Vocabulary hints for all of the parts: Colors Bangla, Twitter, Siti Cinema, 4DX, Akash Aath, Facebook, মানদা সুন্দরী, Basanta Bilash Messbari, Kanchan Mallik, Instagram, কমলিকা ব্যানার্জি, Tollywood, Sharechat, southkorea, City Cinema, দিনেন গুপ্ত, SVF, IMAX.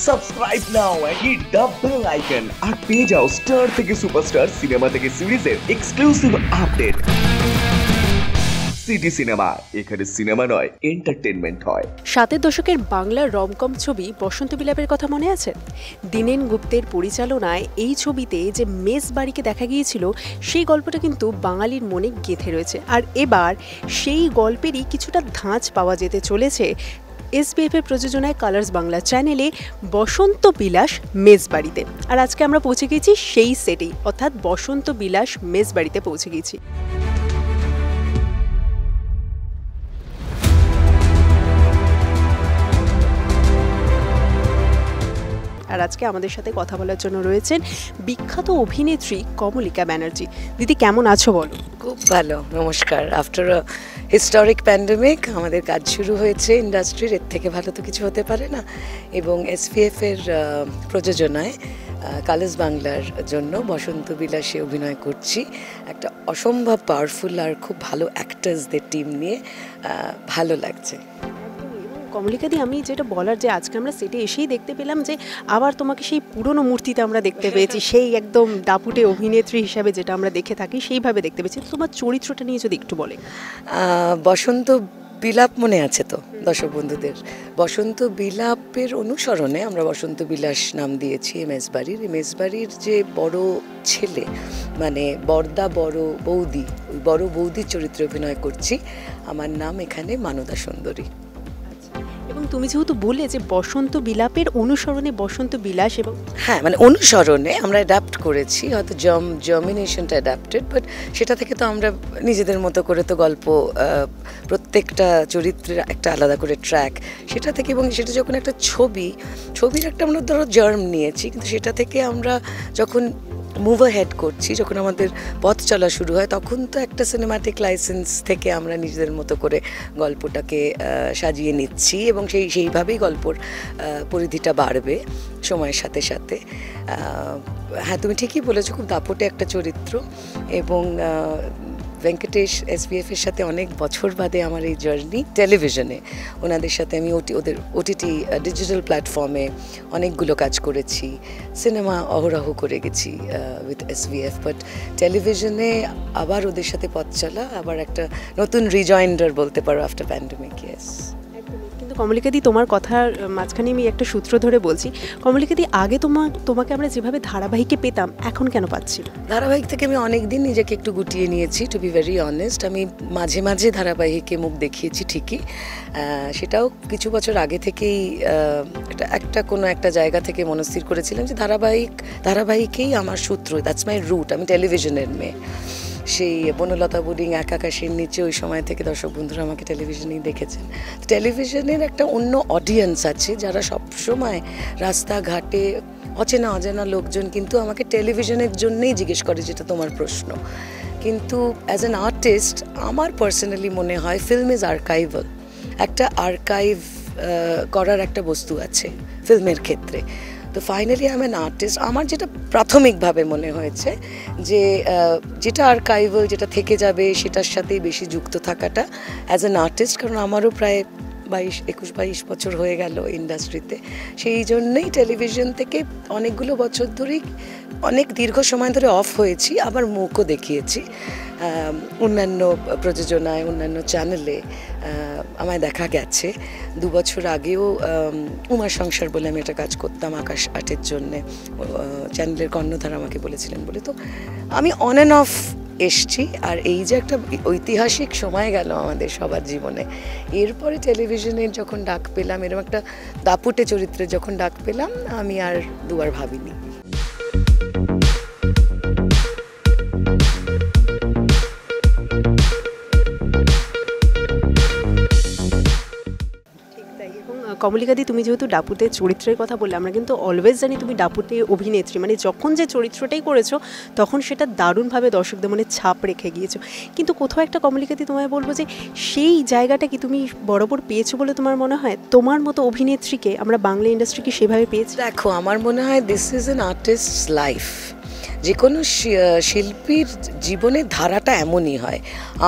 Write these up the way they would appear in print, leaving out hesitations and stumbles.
Subscribe now and hit the bell icon and page jao star theke superstar cinema theke series er exclusive update City Cinema এখানে cinema নয় entertainment হয় 7 এর দশকের Bangla romcom ছবি বসন্ত বিলাপের কথা মনে আছে দিনেন গুপ্তের পরিচালনায় এই ছবিতে যে মেসবাড়িকে দেখা গিয়েছিল সেই গল্পটা কিন্তু বাঙালির মনে গেঁথে রয়েছে আর এবার সেই গল্পেরই কিছুটা ধাঁচ পাওয়া যেতে চলেছে SVF প্রযোজনায় Colors Bangla চ্যানেলে বসন্ত বিলাস মেসবাড়িতে আর আজকে আমরা পৌঁছে গেছি সেই সেটে অর্থাৎ বসন্ত বিলাস মেসবাড়িতে পৌঁছে গেছি আর আজকে আমাদের সাথে কথা বলার জন্য রয়েছেন বিখ্যাত অভিনেত্রী কমলিকা ব্যানার্জি দিদি কেমন আছো বলো খুব ভালো নমস্কার আফটার আ হিস্টোরিক প্যান্ডেমিক আমাদের কাজ শুরু হয়েছে ইন্ডাস্ট্রির এর থেকে ভালো তো কিছু হতে পারে না এবং SVF এর প্রযোজনায় কালাস বাংলার জন্য বসন্ত বিলাসে অভিনয় করছি একটা অসম্ভব পাওয়ারফুল আর খুব ভালো অ্যাক্টরসদের টিম নিয়ে ভালো লাগছে কমলিকা দি আমি যেটা বলার যে আজকে আমরা সেটে এসেই দেখতে পেলাম যে আবার তোমাকে সেই পুরনো মূর্তিতে আমরা দেখতে পেয়েছি সেই একদম দাপুটে অভিনেত্রী হিসাবে যেটা আমরা দেখে থাকি সেইভাবে দেখতে পেয়েছি তোমার চরিত্রটা নিয়ে যদি একটু বলে বসন্ত বিলাপ মনে আছে তো দর্শক বন্ধুদের বসন্ত বিলাপের অনুসরণে আমরা বসন্ত বিলাস নাম দিয়েছি মেসবাড়ির যে বড় ছেলে মানে বর্দা বড় বৌদি চরিত্রে অভিনয় করছি আমার নাম এখানে মানদা সুন্দরী এবং তুমি যেহেতু বলে যে বসন্ত বিলাপের অনুসরণে বসন্ত বিলাস এবং হ্যাঁ মানে অনুসরণে আমরা অ্যাডাপ্ট করেছি হয়তো জার্মিনেশনটা অ্যাডাপ্টেড বাট সেটা থেকে তো আমরা নিজেদের মতো করে তো গল্প প্রত্যেকটা চরিত্রের একটা আলাদা করে ট্র্যাক সেটা থেকে এবং সেটা যখন একটা ছবির একটা আমরা ধরো জার্ম নিয়েছি কিন্তু সেটা থেকে আমরা যখন মুভ হেড করছি যখন আমাদের পথ চলা শুরু হয় তখন তো একটা সিনেমাটিক লাইসেন্স থেকে আমরা নিজেদের মতো করে গল্পটাকে সাজিয়ে নিচ্ছি এবং সেইভাবেই গল্পর পরিধিটা বাড়বে সময়ের সাথে সাথে হ্যাঁ তুমি ঠিকই বলেছো খুব দাপটে একটা চরিত্র এবং ভেঙ্কটেশ SVF এর সাথে অনেক বছর বাদে আমার এই জার্নি টেলিভিশনে ওনাদের সাথে আমি ওটিটি ডিজিটাল প্ল্যাটফর্মে অনেকগুলো কাজ করেছি সিনেমা অহরহ করে গেছি উইথ SVF বাট টেলিভিশনে আবার ওদের সাথে পথ চলা আবার একটা নতুন রিজয়েন্ডার বলতে পারো আফটার প্যান্ডেমিক ইয়েস কমলিকা দি তোমার কথার মাঝখানে আমি একটা সূত্র ধরে বলছি কমলিকা দি আগে তোমাকে আমরা যেভাবে ধারাবাহিকে পেতাম এখন কেন পাচ্ছি ধারাবাহিক থেকে আমি অনেক দিন নিজেকে একটু গুটিয়ে নিয়েছি টু বি ভেরি অনেস্ট আমি মাঝে মাঝে ধারাবাহিকে মুখ দেখিয়েছি ঠিকই সেটাও কিছু বছর আগে থেকেই কোনো একটা জায়গা থেকে মনস্থির করেছিলাম যে ধারাবাহিকেই আমার সূত্র দ্যাটস মাই রুট আমি টেলিভিশনের মেয়ে সেই বনলতা বোর্ডিং আকাশের নিচে ওই সময় থেকে দর্শক বন্ধুরা আমাকে টেলিভিশনেই দেখেছেন টেলিভিশনের একটা অন্য অডিয়েন্স আছে যারা সবসময় রাস্তাঘাটে অচেনা অজানা লোকজন কিন্তু আমাকে টেলিভিশনের জন্যেই জিজ্ঞেস করে যেটা তোমার প্রশ্ন কিন্তু অ্যাজ অ্যান আর্টিস্ট আমার পার্সোনালি মনে হয় ফিল্ম ইজ আর্কাইভাল একটা আর্কাইভ করার একটা বস্তু আছে ফিল্মের ক্ষেত্রে তো finally I am an artist আমার যেটা প্রাথমিকভাবে মনে হয়েছে যে যেটা আর্কাইভাল যেটা থেকে যাবে সেটার সাথেই বেশি যুক্ত থাকাটা অ্যাজ অ্যান আর্টিস্ট কারণ আমারও প্রায় 22-21 বছর হয়ে গেল ইন্ডাস্ট্রিতে সেই জন্যই টেলিভিশন থেকে অনেকগুলো বছর ধরেই অনেক দীর্ঘ সময় ধরে অফ হয়েছি আবার মুখও দেখিয়েছি অন্যান্য প্রযোজনায় অন্যান্য চ্যানেলে আমায় দেখা গেছে 2 বছর আগেও উমা সংসার বলে আমি একটা কাজ করতাম আকাশ আটের জন্যে চ্যানেলের কর্ণধার আমাকে বলেছিলেন বলে তো আমি অন অ্যান্ড অফ এসছি আর এই যে একটা ঐতিহাসিক সময় গেল আমাদের সবার জীবনে এরপরে টেলিভিশনের যখন ডাক পেলাম এরকম একটা দাপুটে চরিত্রে যখন ডাক পেলাম আমি আর দুবার ভাবিনি কমলিকা দি তুমি যেহেতু ডাপুটে চরিত্রের কথা বললে আমরা কিন্তু অলওয়েজ জানি তুমি ডাপুটে অভিনেত্রী মানে যখন যে চরিত্রটাই করেছো তখন সেটা দারুণভাবে দর্শকদের মনে ছাপ রেখে গিয়েছো কিন্তু কোথাও একটা কমলিকা দি তোমায় বলবো যে সেই জায়গাটা কি তুমি বরাবর পেয়েছো বলে তোমার মনে হয় তোমার মতো অভিনেত্রীকে আমরা বাংলা ইন্ডাস্ট্রিকে সেভাবে পেয়েছি দেখো আমার মনে হয় this is an artist's life যে কোনো শিল্পীর জীবনের ধারাটা এমনই হয়।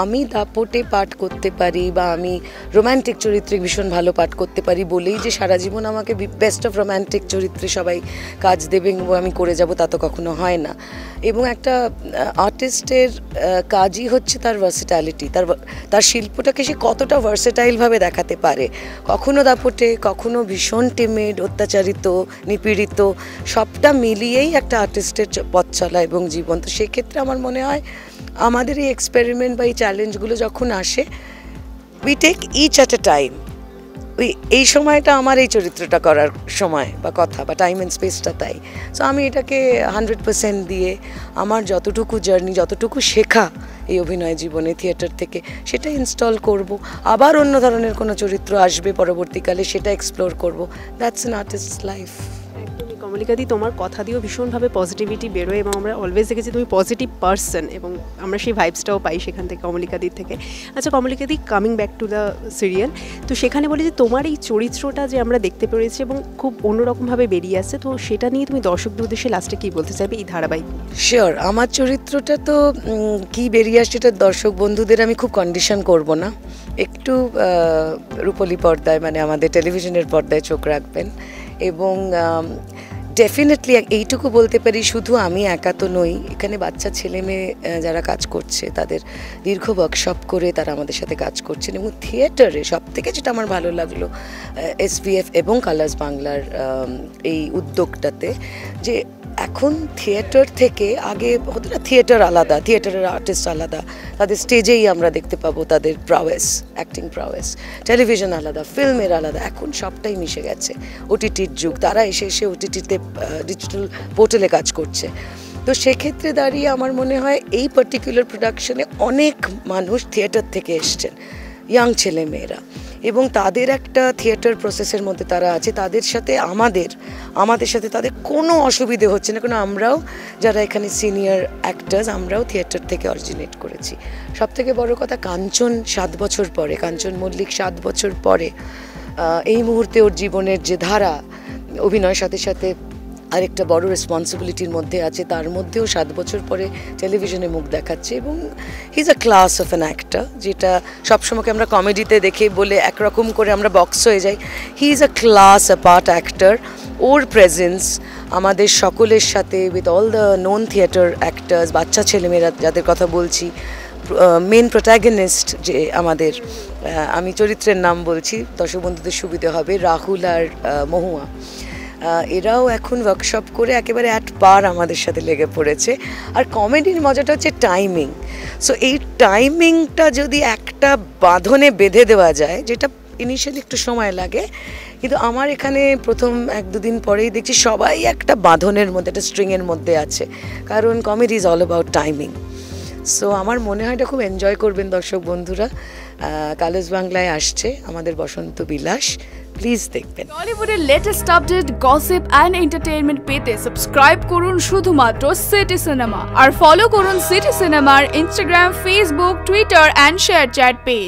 আমি দাপটে পাঠ করতে পারি বা আমি রোম্যান্টিক চরিত্রে ভীষণ ভালো পাঠ করতে পারি বলেই যে সারা জীবন আমাকে বেস্ট অফ রোম্যান্টিক চরিত্রে সবাই কাজ দেবে আমি করে যাব তা তো কখনো হয় না। এবং একটা আর্টিস্টের কাজই হচ্ছে তার ভার্সেটালিটি, তার শিল্পটাকে সে কতটা ভার্সেটাইলভাবে দেখাতে পারে, কখনো দাপটে, কখনো ভীষণ টিমেড, অত্যাচারিত, নিপীড়িত, সবটা মিলিয়েই একটা আর্টিস্টের পথ চলা এবং জীবন। তো সেক্ষেত্রে আমার মনে হয় আমাদের এই এক্সপেরিমেন্ট বা এই চ্যালেঞ্জগুলো যখন আসে, we take each at a time. এই সময়টা আমার এই চরিত্রটা করার সময় বা কথা বা টাইম অ্যান্ড স্পেসটা, তাই সো আমি এটাকে 100% দিয়ে আমার যতটুকু জার্নি, যতটুকু শেখা এই অভিনয় জীবনে থিয়েটার থেকে, সেটা ইনস্টল করব। আবার অন্য ধরনের কোনো চরিত্র আসবে পরবর্তীকালে, সেটা এক্সপ্লোর করব। That's an artist's life. কমলিকাদি, তোমার কথা দিয়েও ভীষণভাবে পজিটিভিটি বেরোয় এবং আমরা অলওয়েজ দেখেছি তুমি পজিটিভ পার্সন এবং আমরা সেই ভাইবসটাও পাই সেখান থেকে, কমলিকাদির থেকে। আচ্ছা কমলিকাদি, coming back to the serial, তো সেখানে বলি যে তোমার এই চরিত্রটা যে আমরা দেখতে পেরেছি এবং খুব অন্যরকমভাবে বেরিয়ে আসছে, তো সেটা নিয়ে তুমি দর্শকদের উদ্দেশ্যে লাস্টে কী বলতে চাইবে এই ধারাবাহিক? শিওর, আমার চরিত্রটা তো কী বেরিয়ে আসছে এটা দর্শক বন্ধুদের আমি খুব কন্ডিশন করব না, একটু রূপলি পর্দায় মানে আমাদের টেলিভিশনের পর্দায় চোখ রাখবেন। এবং ডেফিনেটলি এইটুকু বলতে পারি, শুধু আমি একা তো নই, এখানে বাচ্চা ছেলে মেয়ে যারা কাজ করছে তাদের দীর্ঘ ওয়ার্কশপ করে তারা আমাদের সাথে কাজ করছেন। এবং থিয়েটারে সবথেকে যেটা আমার ভালো লাগলো SVF এবং কালার্স বাংলার এই উদ্যোগটাতে, যে এখন থিয়েটার থেকে, আগে হতো না থিয়েটার আলাদা, থিয়েটারের আর্টিস্ট আলাদা, তাদের স্টেজেই আমরা দেখতে পাবো তাদের প্রাওয়েস, অ্যাক্টিং প্রাওয়েস, টেলিভিশন আলাদা, ফিল্মের আলাদা, এখন সবটাই মিশে গেছে। ওটিটির যুগ, তারা এসে ওটিটিতে ডিজিটাল পোর্টালে কাজ করছে। তো সেক্ষেত্রে দাঁড়িয়ে আমার মনে হয় এই পার্টিকুলার প্রোডাকশনে অনেক মানুষ থিয়েটার থেকে এসছেন, ইয়াং ছেলেমেয়েরা, এবং তাদের একটা থিয়েটার প্রসেসের মধ্যে তারা আছে। তাদের সাথে আমাদের সাথে তাদের কোনো অসুবিধে হচ্ছে না, কারণ আমরাও যারা এখানে সিনিয়র অ্যাক্টার্স আমরাও থিয়েটার থেকে অরিজিনেট করেছি। সবথেকে বড় কথা, কাঞ্চন মল্লিক 7 বছর পরে এই মুহূর্তে ওর জীবনের যে ধারা, অভিনয়ের সাথে সাথে আরেকটা বড় রেসপন্সিবিলিটির মধ্যে আছে, তার মধ্যেও 7 বছর পরে টেলিভিশনে মুখ দেখাচ্ছে। এবং he is a class of an actor, যেটা সবসময়কে আমরা কমেডিতে দেখে বলে একরকম করে আমরা বক্স হয়ে যাই। He is a class apart actor. ওর প্রেজেন্স আমাদের সকলের সাথে, with all the non theatre actors, বাচ্চা ছেলেমেয়েরা যাদের কথা বলছি, মেন প্রোট্যাগনিস্ট যে আমাদের, আমি চরিত্রের নাম বলছি দর্শক বন্ধুদের সুবিধে হবে, রাহুল আর মহুয়া, এরাও এখন ওয়ার্কশপ করে একেবারে অ্যাট পার আমাদের সাথে লেগে পড়েছে। আর কমেডির মজাটা হচ্ছে টাইমিং। সো এই টাইমিংটা যদি একটা বাঁধনে বেঁধে দেওয়া যায়, যেটা ইনিশিয়ালি একটু সময় লাগে, কিন্তু আমার এখানে প্রথম 1-2 দিন পরেই দেখছি সবাই একটা বাঁধনের মধ্যে, একটা স্ট্রিংয়ের মধ্যে আছে, কারণ comedy is all about timing. So আমার মনে হয় এটা খুব এনজয় করবেন দর্শক বন্ধুরা। কালার্স বাংলায় আসছে আমাদের বসন্ত বিলাস, প্লিজ দেখবেন। টলিউডের latest update, gossip and entertainment পেতে সাবস্ক্রাইব করুন শুধুমাত্র সিটি সিনেমা, আর ফলো করুন সিটি সিনেমার Instagram, Facebook, Twitter and ShareChat page.